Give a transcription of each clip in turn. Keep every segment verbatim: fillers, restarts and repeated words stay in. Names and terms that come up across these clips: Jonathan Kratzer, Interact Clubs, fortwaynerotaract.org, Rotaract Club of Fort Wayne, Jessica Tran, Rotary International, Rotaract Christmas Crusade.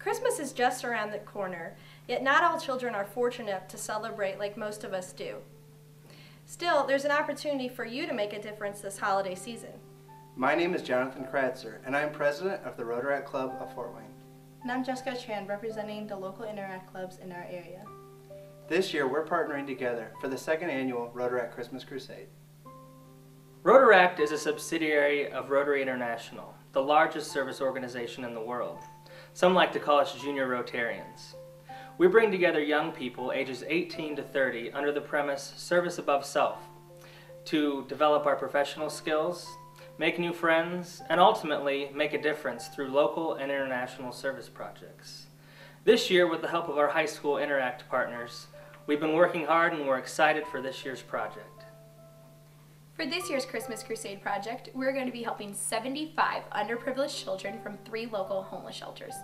Christmas is just around the corner, yet not all children are fortunate to celebrate like most of us do. Still, there's an opportunity for you to make a difference this holiday season. My name is Jonathan Kratzer, and I am president of the Rotaract Club of Fort Wayne. And I'm Jessica Tran, representing the local Interact Clubs in our area. This year, we're partnering together for the second annual Rotaract Christmas Crusade. Rotaract is a subsidiary of Rotary International, the largest service organization in the world. Some like to call us Junior Rotarians. We bring together young people ages eighteen to thirty under the premise service above self to develop our professional skills, make new friends, and ultimately make a difference through local and international service projects. This year, with the help of our high school Interact partners, we've been working hard and we're excited for this year's project. For this year's Christmas Crusade project, we're going to be helping seventy-five underprivileged children from three local homeless shelters.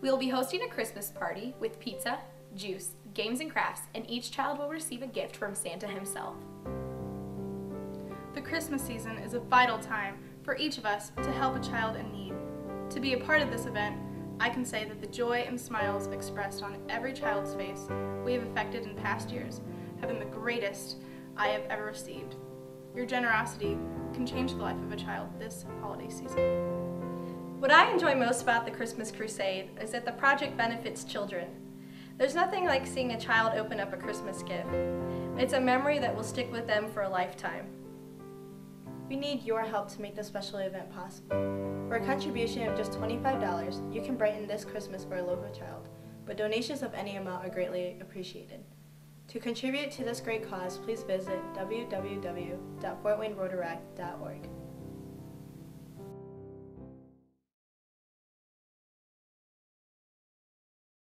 We will be hosting a Christmas party with pizza, juice, games and crafts, and each child will receive a gift from Santa himself. The Christmas season is a vital time for each of us to help a child in need. To be a part of this event, I can say that the joy and smiles expressed on every child's face we have affected in past years have been the greatest I have ever received. Your generosity can change the life of a child this holiday season. What I enjoy most about the Christmas Crusade is that the project benefits children. There's nothing like seeing a child open up a Christmas gift. It's a memory that will stick with them for a lifetime. We need your help to make this special event possible. For a contribution of just twenty-five dollars, you can brighten this Christmas for a local child, but donations of any amount are greatly appreciated. To contribute to this great cause, please visit w w w dot fort wayne rotaract dot org.